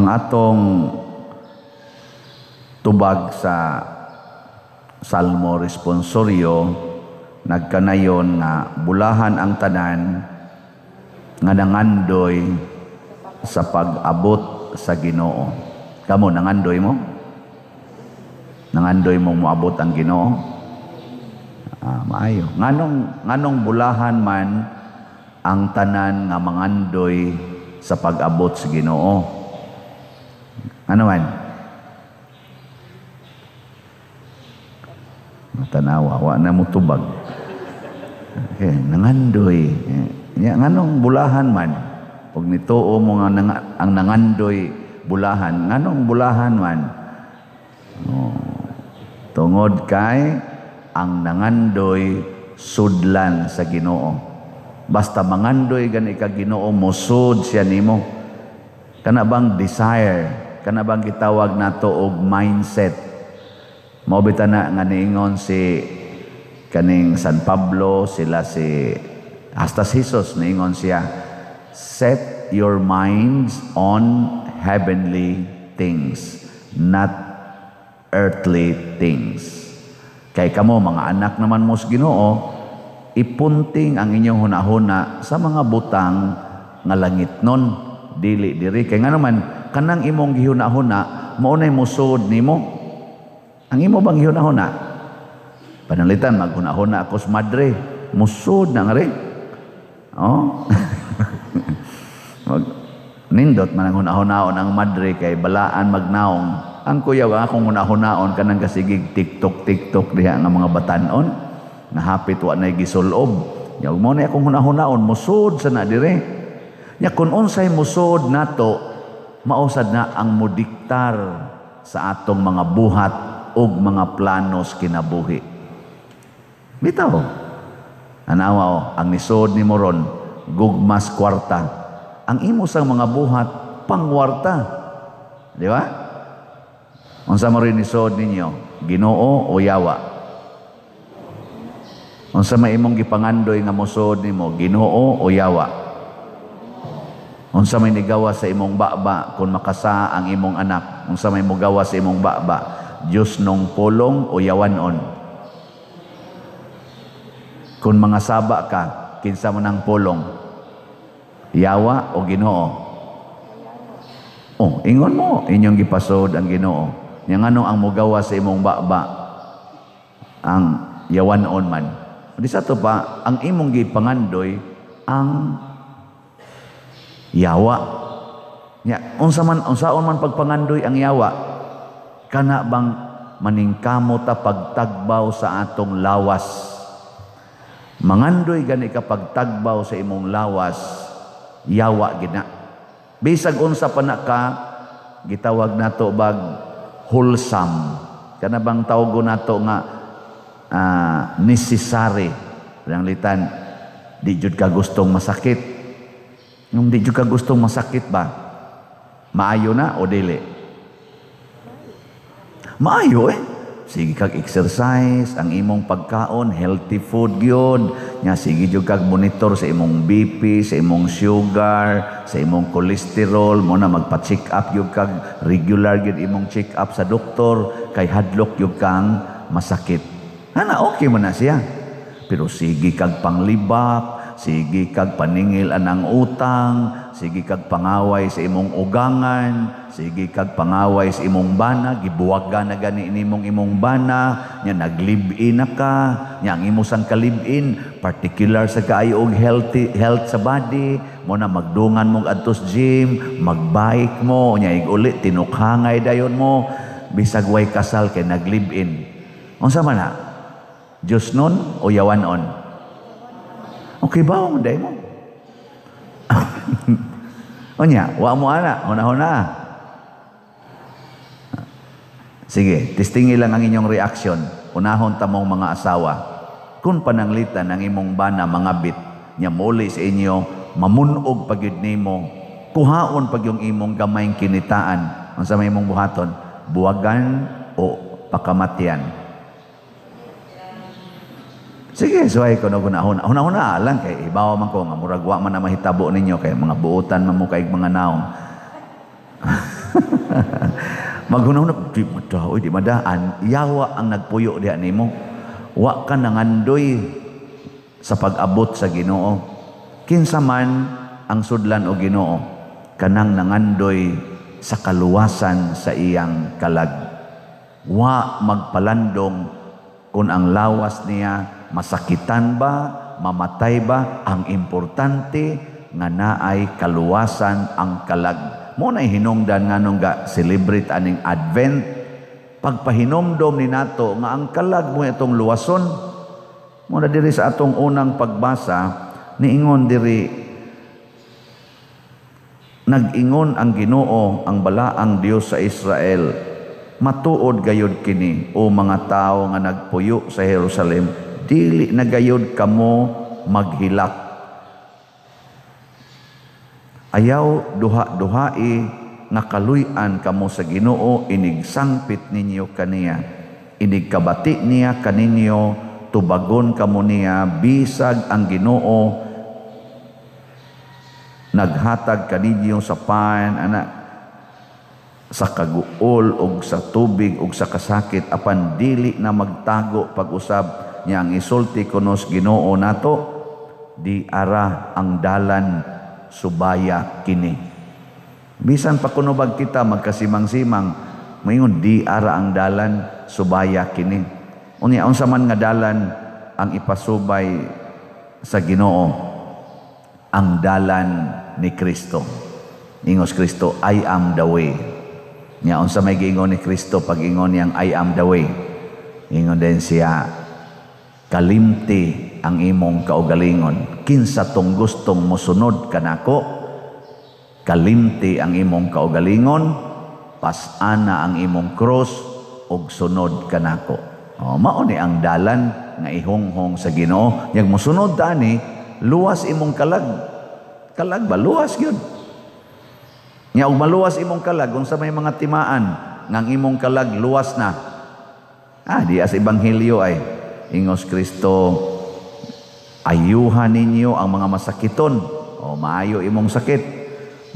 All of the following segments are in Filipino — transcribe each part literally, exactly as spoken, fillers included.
ang atong tubag sa Salmo responsorio nagkanayon nga bulahan ang tanan nga nangandoy sa pag-abot sa Ginoo. Kamo nangandoy mo? Nangandoy mo moabot ang Ginoo? Ah, maayo. Nganong nganong bulahan man ang tanan nga mangandoy sa pag-abot sa Ginoo? Ano man? Matanawa, wa na mo tubag. Eh, nangandoy. Eh, nganong bulahan man? Pag nitoo mo nga nang, ang nangandoy bulahan, nganong bulahan man? Oh, tungod kay ang nangandoy sudlan sa Ginoo. Basta mangandoy gani ka Ginoo, mosud siya nimo. Kana bang desire? Kana bang gitawag nato og mindset? Mao bitana nga niingon si kaning San Pablo, sila si hasta si Jesus, niingon siya, set your minds on heavenly things, not earthly things. Kay kamo mga anak naman mo sa Ginoo, ipunting ang inyong hunahuna sa mga butang nga langit non, dili diri kay nga naman kanang imong gihuna-huna maunay musod nimo. Ang imo bang gihuna-huna? Panalitan maghuna-huna ako sa madre, musod na nga rin. Oh. Nindot man ang huna-hunaon ang madre kay balaan magnaong. Ang kuyaw akong huna-hunaon kanang kasigig TikTok TikTok diha nga mga batanon nga hapit wa nay gisulob. Ya mo na akong huna-hunaon musod sana dire. Ya kun unsay musod nato, mausad na ang modiktar sa atong mga buhat o mga planos kinabuhi. Bitaw, anawa o, ang nisod ni moron, gugmas kwarta. Ang imusang mga buhat, pangwarta. Di ba? Unsa mo rin nisod ninyo, Ginoo o yawa? Unsa may imong gipangandoy nga musod nimo, Ginoo o yawa? Unsa may nigawa sa imong baba kung makasa ang imong anak? Unsa may mugawa sa imong baba? Diyos nung pulong o yawanon? Kung mga saba ka, kinsa mo nang pulong? Yawa o Ginoo? Oh, ingon mo, inyong gipasod ang Ginoo. Yang ano ang mugawa sa imong baba? Ang yawanon man. Di sa to pa, ang imong gipangandoy ang yawa. Ya, unsa man unsaon man pagpangandoy ang yawa, kana bang maningkamo ta pagtagbaw sa atong lawas? Mangandoy gani ka pagtagbaw sa imong lawas, yawa gina. Bisag unsa pa na ka, gitawag nato bag wholesome. Kana bang tawgo nato nga uh, necessary. Ang litan, di jud ka gustong masakit. Nung di juga gustong masakit ba? Maayo na o dili? Maayo eh. Sige kag exercise, ang imong pagkaon, healthy food yun. Nga sige juga kag monitor sa imong B P, sa imong sugar, sa imong cholesterol. Muna magpa-check up yung kag regular yun imong check up sa doktor. Kay hadlok yung kang masakit. Hana, okay mo na siya. Pero sige kag panglibak, sige kag paningil anang utang, sige kag pangaway sa imong ugangan, sige kag pangaway sa imong bana, gibuwagan na gani nimong imong bana, nya naglib-in na ka, nya ang imo sang kalib-in, particular sa kaayo og healthy health sa body, mo na magdungan mong adtos gym, magbike mo, nya iguli tinukhangay dayon mo, bisag way kasal kay naglib-in. Unsa man na? Diyos nun o yawanon? Okay ba ang day mo? O niya, wa mo ana, huna-huna. Sige, testingi lang ang inyong reaksyon. Unahon tamong mga asawa. Kung pananglitan ang imong bana mangabit, niya muli sa inyo, mamunog pagyud nimo, kuhaon pag yung imong gamayng kinitaan. Ang sa imong buhaton, buwagan o pakamatian. Sige, suway ko na gunahuna. Huna-huna lang kay ibawa man ko nga murag wa man na mahitabo ninyo kay mga buutan man mo kay mga naong. Magunahon di madaoy di madaan yawa ang nagpuyo diha nimo wa ka nangandoy sa pag-abot sa Ginoo kinsa man ang sudlan o Ginoo kanang nangandoy sa kaluwasan sa iyang kalag wa magpalandong kun ang lawas niya masakitan ba mamatay ba ang importante nga naay kaluwasan ang kalag. Muna hinungdan nga nung ga celebrate aning Advent, pagpahinomdom ni nato nga ang kalag mo itong luwason. Muna diri sa atong unang pagbasa, niingon diri, nag-ingon ang Ginoo ang balaang Dios sa Israel, matuod gayod kini o mga tao nga nagpuyo sa Jerusalem, dili na gayod kamo maghilak. Ayaw duha-duhai nga kaluy-an kamo sa Ginoo, inigsangpit ninyo kaniya, inigkabati niya kaninyo, tubagon kamo niya, bisag ang Ginoo naghatag kaninyo sa pan anak sa kaguol og sa tubig og sa kasakit, apan dili na magtago pag-usab niya ang isulti kunos Ginoo nato, di ara ang dalan subaya kini. Bisan pa kunubag kita magkasimang-simang, mayon di ara ang dalan subaya kini. Unya unsa man nga dalan ang ipasubay sa Ginoo? Ang dalan ni Kristo. Ingos Kristo, I am the way. Nya unsa may giingon ni Kristo pag ingon niyang I am the way? Ingon din siya, kalimti ang imong kaugalingon, kinsa tong gustong mosunod kanako, kalimti ang imong kaugalingon, pasana ang imong cross og sunod kanako. O mao ni ang dalan nga ihonghong sa Ginoo, yag mosunod ani luwas imong kalag. Kalag ba luwas gyud? Nya og maluwas imong kalag, unsa may mga timaan ngang imong kalag luwas na? Ah, di as ebanghelyo ay ingos Kristo, ayuhan ninyo ang mga masakiton, o maayo imong sakit,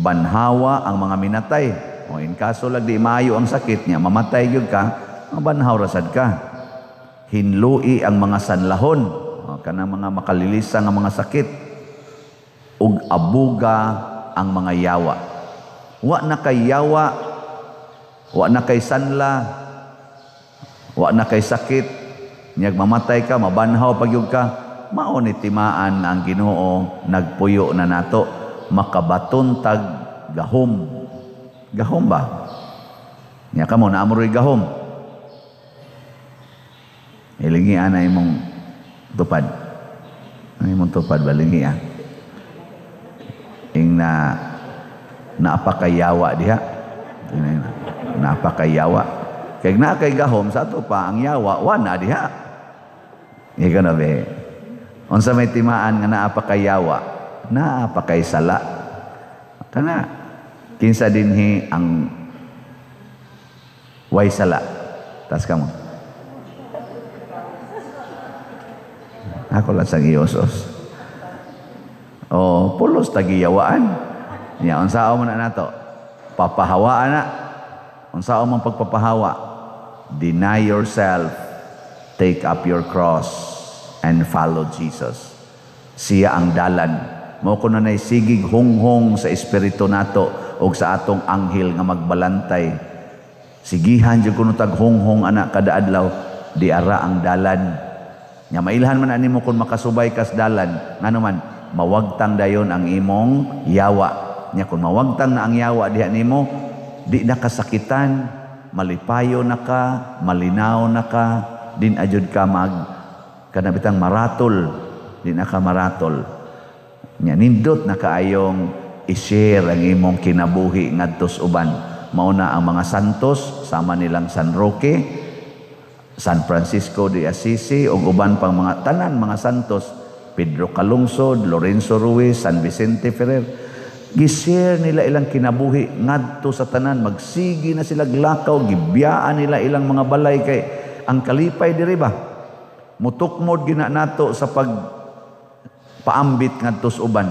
banhawa ang mga minatay, o in kaso lang di maayo ang sakit niya, mamatay yun ka, banhaw rasad ka, hinlui ang mga sanlahon, o kanang mga makalilisan ang mga sakit, ug abuga ang mga yawa. Wa na kay yawa, wa na kay sanla, wa na kay sakit, niyag mamatay ka, mabanhaw pagyug ka, mao ni timaan ang Ginoo nagpuyo na nato, makabaton tag gahom. Gahom ba? Nya kamo na amoy gahom. Ilingi ana imong tupad. Ani imong tupad balingi ah. Ing na naapakayawa diha. Naapakayawa. Kay na kay gahom sa ato pa ang yawa wana diha. Ikaw na be. Unsa may timaan nga naa pa kay yawa, naa pa kay sala. Kana kinsa dinhi ang way sala? Tas kamo. Ako lang sang iosos. Oh, pulos tagiyawaan. Nya unsa man nato? Papahawaan na. Unsa man pagpapahawa? Deny yourself, take up your cross, and follow Jesus. Siya ang dalan. Mao kuno nay sigig honghong sa espiritu nato og sa atong anghel nga magbalantay. Sigihan jud kuno tag honghong anak kada adlaw, di ara ang dalan. Nya mailhan man ani mo kun makasubay kas dalan, ngano man mawagtang dayon ang imong yawa. Nya kun mawagtang na ang yawa diha nimo, di nakasakitan, malipayo na ka, malinaw na ka, din ajud ka mag kana bitang maratol, di na ka maratol. Nya nindot na kaayong i-share ang imong kinabuhi ngadtos uban. Mauna ang mga santos, sama nilang San Roque, San Francisco de Assisi, o uban pang mga tanan, mga santos, Pedro Calungsod, Lorenzo Ruiz, San Vicente Ferrer. Gishare nila ilang kinabuhi ngadto sa tanan, magsigi na sila glakaw, gibiyaan nila ilang mga balay kay ang kalipay diri ba? Mutukmod gina nato sa pag paambit ngadto sa uban.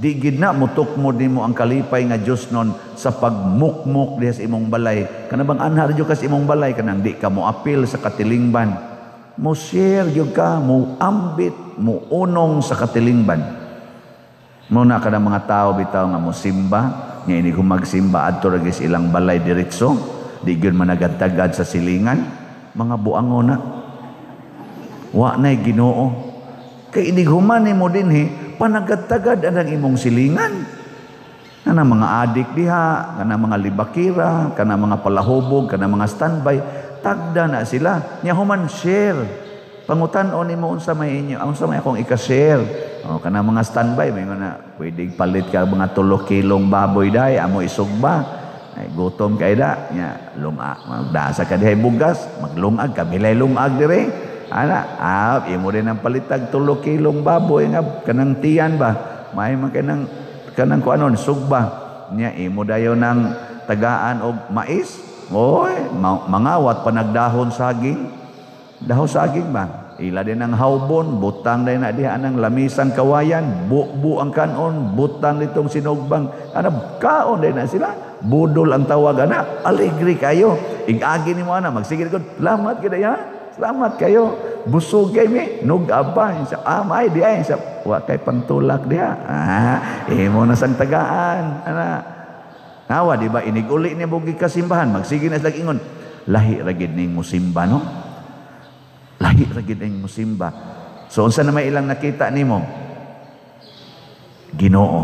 Digina mo tukmo din mo ang kalipay nga Diyos nun sa pagmukmuk diha sa imong balay. Kanabang anhar jud ka sa imong balay, kanang di ka mo apil sa katilingban. Mo share jud ka, mo ambit, mo unong sa katilingban. Muna ka ng mga tao bitaw nga mo simba, nga ini kung magsimba adto ra gyud ilang balay diretso, di gyud managadtagad sa silingan, mga buangon na. Wa nay Ginoo. Kay ini human nimo dinhi, panagad-tagad ang imong silingan. Kana mga adik diha, kana mga libakira, kana mga palahubog, kana mga standby, tagda na sila. Nya human share. Pangutan-on nimo unsa may inyo, unsa may akong ika-share. O kana mga standby may na, pwedeng palit ka mga tulo kilong baboy day, amo isugba. Ay gutom kay da, nya lunga, magdasa ka diha bugas, maglungag ka bilay lungag dire. Ana, ah, imo rin ang palitag tulo kilong baboy nga kanang tiyan ba? May man kanang kanang kuanon sugba. Nya imo dayon nang tagaan og mais. Oy, ma mangawat panagdahon saging. Dahon saging ba? Ila din ang haubon, butang din na diha nang lamisan kawayan, bubu ang kanon, butang nitong sinugbang. Ana kaon din na sila. Budol ang tawag ana. Alegre kayo. Igagi nimo ana, magsigil gud. Lamat gid ya. Selamat kayo, busog kayo mi, nugabay, sa amay diya, sa wakay pantulak diya, ah, imo na sang tagaan, ana, nawa diba, iniguli niya bugi kasimbahan, magsige na silang ingon, lahi ragid ning musimba, no? Lahi ragid ning musimba, so unsa na may ilang nakita nimo? Ginoo,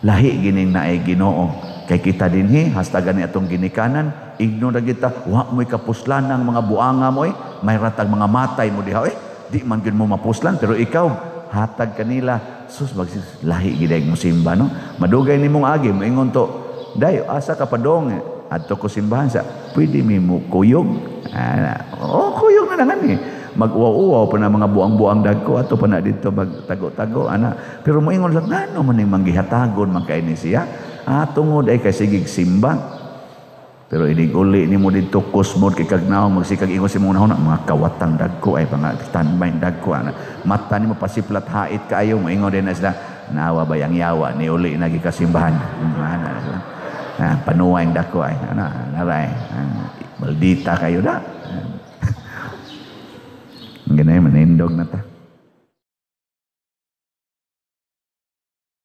lahi gining naay Ginoo. Kay kita dinhi hastagan ni atong ginikanan, igno na kita, wa mo'y kapuslan ng mga buanga mo'y, may ratag mga matay mo diha, eh, di man gin mo mapuslan, pero ikaw, hatag kanila, sus, magsis, lahi gidayag mo simba, no? Madugay ni mong agi, moingon to, dayo, asa ka pa dong, adto ko simbahan sa, pwede mi mo kuyog, ah, oh, kuyog na nangan eh, mag-uaw-uaw pa na mga buang-buang dagko, ato pa na dito, magtago-tago, ana, pero moingon lang, ano man yung manggihatagon, magkaini siya, ah, tungod ay kasigig simba. Pero iniguli ni mo dito kusmod kikagnaw magsikag ingon si mong nahon mga kawatang dagko ay mga tanbayin dagko ana. Mata ni mo pasiplat hait kaayo moingon din na sila naawa ba yang yawa ni uli nagi kasimbahan ana ah, panuwaing dagko ay ana naray ah, maldita kayo da. Ganay manindog na ta.